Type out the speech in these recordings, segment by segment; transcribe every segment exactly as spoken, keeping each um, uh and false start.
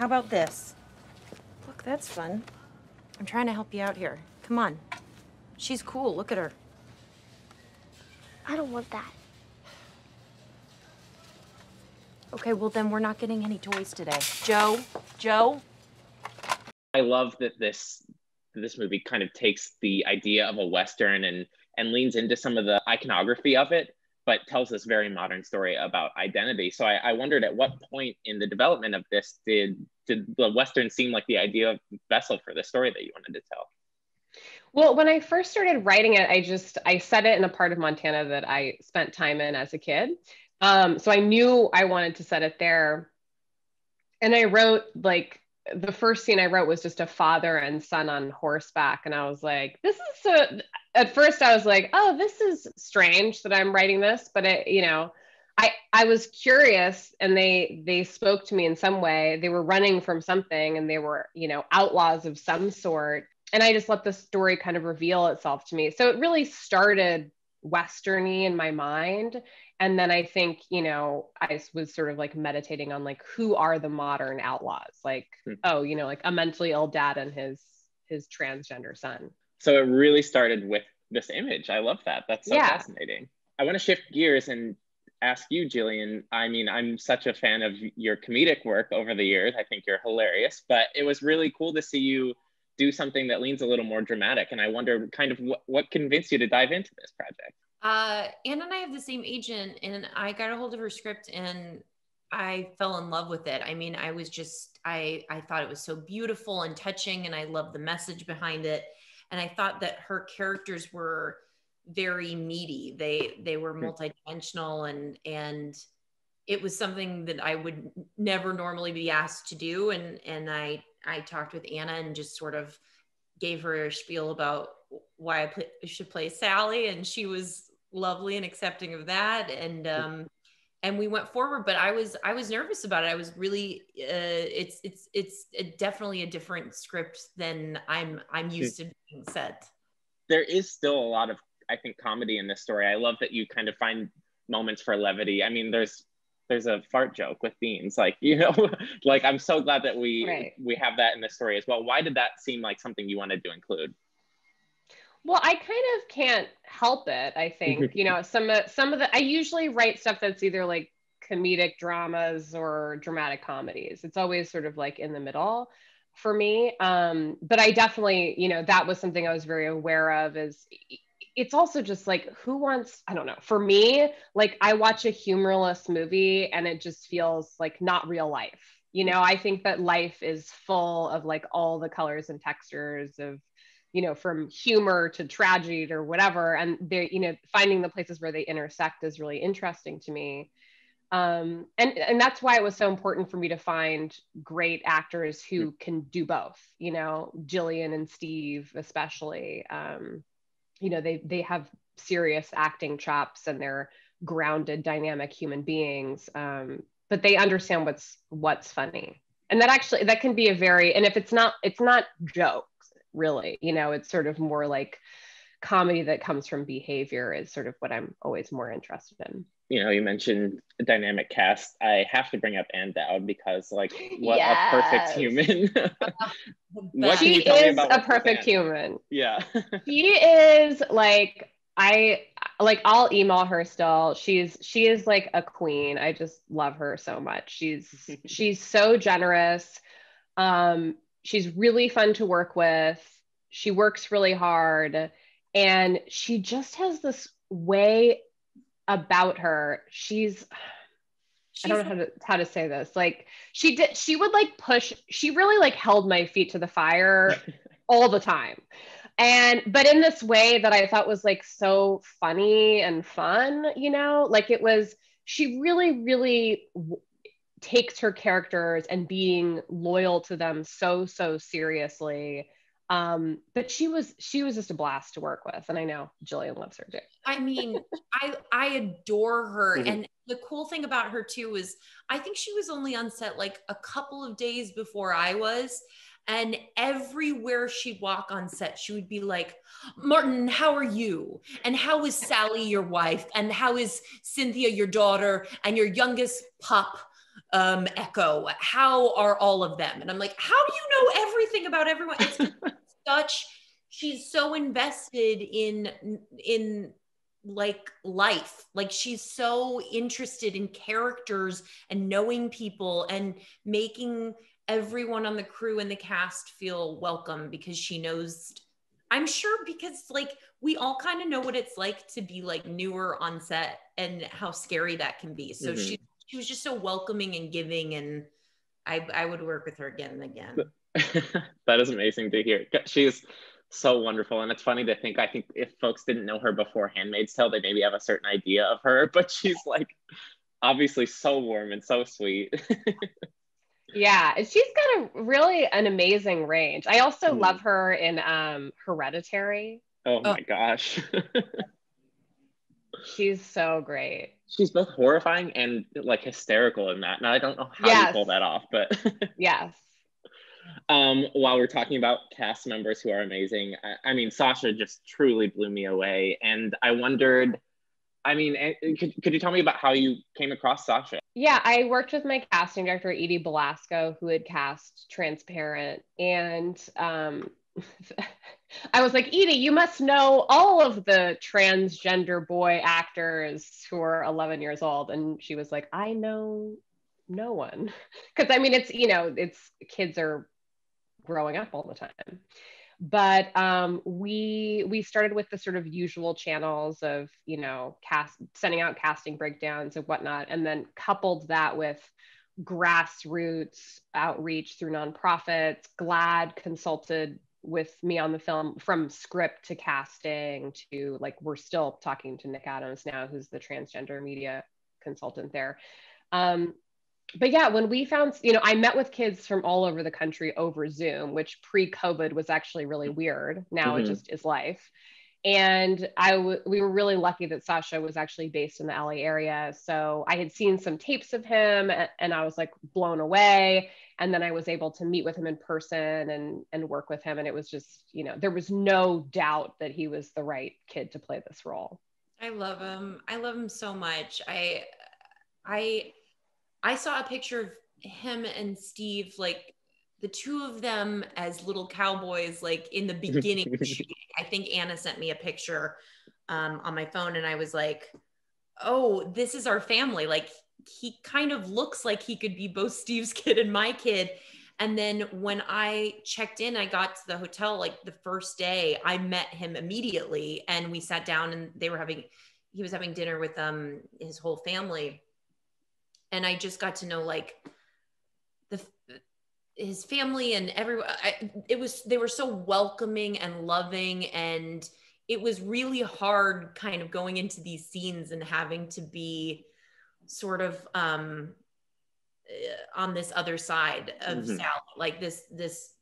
How about this? Look, that's fun. I'm trying to help you out here. Come on. She's cool. Look at her. I don't want that. Okay, well, then we're not getting any toys today. Joe? Joe? I love that this this movie kind of takes the idea of a Western and, and leans into some of the iconography of it, but tells this very modern story about identity. So I, I wondered at what point in the development of this did, did the Western seem like the idea of vessel for the story that you wanted to tell? Well, when I first started writing it, I just, I set it in a part of Montana that I spent time in as a kid. Um, so I knew I wanted to set it there. And I wrote, like, the first scene I wrote was just a father and son on horseback. And I was like, this is so, at first I was like, oh, this is strange that I'm writing this. But it, you know, I, I was curious, and they, they spoke to me in some way. They were running from something, and they were, you know, outlaws of some sort. And I just let the story kind of reveal itself to me. So it really started Western-y in my mind. And then I think, you know, I was sort of like meditating on like, who are the modern outlaws? Like, mm-hmm. oh, you know, like a mentally ill dad and his, his transgender son. So it really started with this image. I love that. That's so yeah. fascinating. I want to shift gears and ask you, Jillian. I mean, I'm such a fan of your comedic work over the years. I think you're hilarious, but it was really cool to see you do something that leans a little more dramatic. And I wonder kind of wh- what convinced you to dive into this project? Uh, Ann and I have the same agent, and I got a hold of her script and I fell in love with it. I mean, I was just, I, I thought it was so beautiful and touching, and I loved the message behind it. And I thought that her characters were very meaty. They, they were multidimensional, and, and it was something that I would never normally be asked to do. And, and I, I talked with Anna and just sort of gave her a spiel about why I play, should play Sally. And she was lovely and accepting of that, and um and we went forward. But I was I was nervous about it. I was really uh it's it's it's definitely a different script than I'm I'm used to being set. There is still a lot of, I think, comedy in this story. I love that you kind of find moments for levity. I mean, there's there's a fart joke with Dean's, like, you know, like, I'm so glad that we right. we have that in the story as well. Why did that seem like something you wanted to include? Well, I kind of can't help it, I think. You know, some, some of the, I usually write stuff that's either like comedic dramas or dramatic comedies. It's always sort of like in the middle for me. Um, but I definitely, you know, that was something I was very aware of, is it's also just like, who wants, I don't know, for me, like, I watch a humorless movie and it just feels like not real life. You know, I think that life is full of like all the colors and textures of, you know, from humor to tragedy or whatever. And they, you know, finding the places where they intersect is really interesting to me. Um, and, and that's why it was so important for me to find great actors who can do both, you know, Jillian and Steve, especially, um, you know, they, they have serious acting chops and they're grounded, dynamic human beings, um, but they understand what's, what's funny. And that actually, that can be a very, and if it's not, it's not joke. Really, you know, it's sort of more like comedy that comes from behavior is sort of what I'm always more interested in. You know, you mentioned a dynamic cast. I have to bring up Ann Dowd, because, like, what yes. a perfect human. What can you tell me about? She is a perfect human. Yeah. She is like, I like, I'll email her still. She's she is like a queen. I just love her so much. She's she's so generous. Um, She's really fun to work with. She works really hard, and she just has this way about her. She's, she's I don't know how to, how to say this. Like, she did, she would like push, she really like held my feet to the fire all the time. And, but in this way that I thought was like so funny and fun, you know, like it was, she really, really takes her characters and being loyal to them so, so seriously. Um, but she was, she was just a blast to work with. And I know Jillian loves her too. I mean, I, I adore her. Mm-hmm. And the cool thing about her too is I think she was only on set like a couple of days before I was. And everywhere she'd walk on set, she would be like, Martin, how are you? And how is Sally, your wife? And how is Cynthia, your daughter, and your youngest pup? um, Echo? How are all of them? And I'm like, how do you know everything about everyone? It's such, she's so invested in, in like life. Like she's so interested in characters and knowing people and making everyone on the crew and the cast feel welcome, because she knows, I'm sure, because like we all kind of know what it's like to be like newer on set and how scary that can be. So mm-hmm. she she was just so welcoming and giving, and I I would work with her again and again. That is amazing to hear. She's so wonderful, and it's funny to think, I think if folks didn't know her before Handmaid's Tale, they maybe have a certain idea of her, but she's like obviously so warm and so sweet. Yeah, she's got a really an amazing range. I also mm. love her in um, Hereditary. Oh, oh my gosh. She's so great. She's both horrifying and like hysterical in that. And I don't know how yes. you pull that off, but yes. Um, while we're talking about cast members who are amazing, I, I mean, Sasha just truly blew me away. And I wondered, I mean, could, could you tell me about how you came across Sasha? Yeah, I worked with my casting director, Edie Belasco, who had cast Transparent. And um, I was like, Edie, you must know all of the transgender boy actors who are eleven years old. And she was like, I know no one. Because I mean, it's, you know, it's kids are growing up all the time. But um, we we started with the sort of usual channels of, you know, cast sending out casting breakdowns and whatnot, and then coupled that with grassroots outreach through nonprofits. GLAAD consulted with me on the film from script to casting to, like, we're still talking to Nick Adams now, who's the transgender media consultant there. Um, But yeah, when we found, you know, I met with kids from all over the country over Zoom, which pre-COVID was actually really weird. Now mm-hmm. it just is life. And I w- we were really lucky that Sasha was actually based in the L A area. So I had seen some tapes of him, and, and I was like blown away. And then I was able to meet with him in person and, and work with him. And it was just, you know, there was no doubt that he was the right kid to play this role. I love him. I love him so much. I, I, I saw a picture of him and Steve, like the two of them as little cowboys, like in the beginning. I think Anna sent me a picture um, on my phone, and I was like, oh, this is our family. Like he kind of looks like he could be both Steve's kid and my kid. And then when I checked in, I got to the hotel, like the first day, I met him immediately, and we sat down, and they were having, he was having dinner with um his whole family. And I just got to know like the his family and everyone. I, it was, they were so welcoming and loving, and it was really hard kind of going into these scenes and having to be sort of um, on this other side of mm-hmm. Sally. Like this, this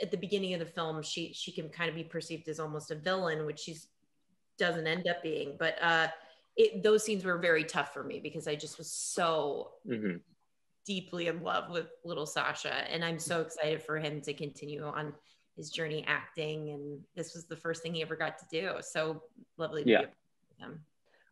at the beginning of the film, she she can kind of be perceived as almost a villain, which she doesn't end up being, but. Uh, It, those scenes were very tough for me because I just was so mm-hmm. deeply in love with little Sasha, and I'm so excited for him to continue on his journey acting, and this was the first thing he ever got to do. So lovely to yeah. be with him.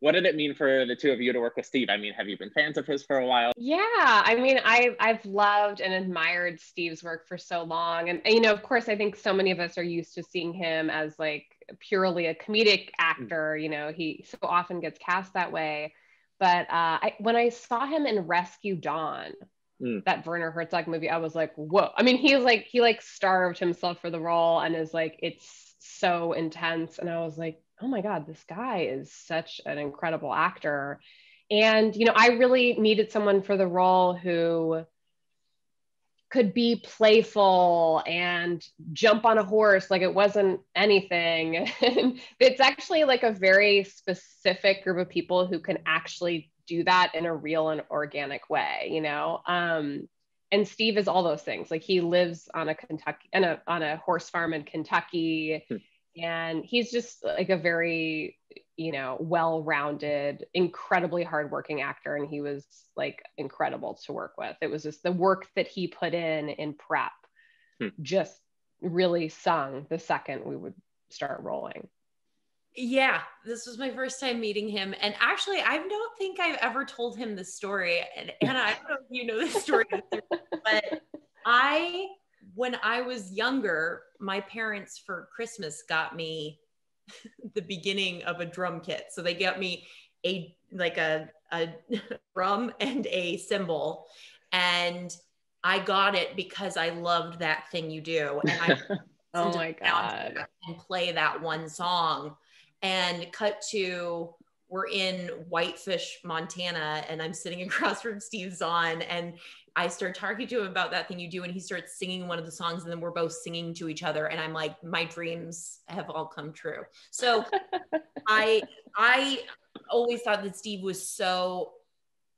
What did it mean for the two of you to work with Steve? I mean, have you been fans of his for a while? Yeah, I mean, I, I've loved and admired Steve's work for so long. And, and, you know, of course, I think so many of us are used to seeing him as like purely a comedic actor. You know, he so often gets cast that way. But uh, I, when I saw him in Rescue Dawn, mm. that Werner Herzog movie, I was like, whoa. I mean, he's like, he like starved himself for the role and is like, it's so intense. And I was like, oh my God, this guy is such an incredible actor. And, you know, I really needed someone for the role who could be playful and jump on a horse. Like it wasn't anything. It's actually like a very specific group of people who can actually do that in a real and organic way, you know? Um, and Steve is all those things. Like he lives on a Kentucky, on a, on a horse farm in Kentucky. Hmm. And he's just like a very, you know, well-rounded, incredibly hardworking actor. And he was like incredible to work with. It was just the work that he put in in prep hmm. just really sung the second we would start rolling. Yeah, this was my first time meeting him. And actually, I don't think I've ever told him this story. And Anna, I don't know if you know this story, but I, when I was younger, my parents for Christmas got me the beginning of a drum kit. So they got me a, like a, a drum and a cymbal. And I got it because I loved That Thing You Do. And I oh my God. And play that one song. And cut to, we're in Whitefish, Montana, and I'm sitting across from Steve Zahn, and I start talking to him about That Thing You Do, and he starts singing one of the songs, and then we're both singing to each other, and I'm like, my dreams have all come true. So I I always thought that Steve was so,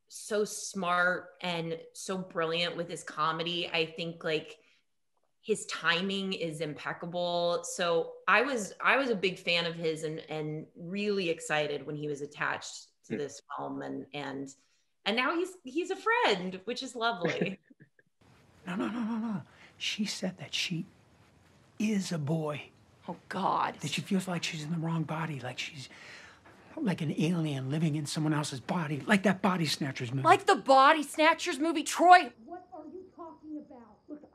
so smart and so brilliant with his comedy. I think like his timing is impeccable. So I was, I was a big fan of his, and, and really excited when he was attached to this film, and, and, and now he's, he's a friend, which is lovely. No, no, no, no, no. She said that she is a boy. Oh God. That she feels like she's in the wrong body. Like she's like an alien living in someone else's body. Like that Body Snatchers movie. Like the Body Snatchers movie, Troy. What are you talking about? Look,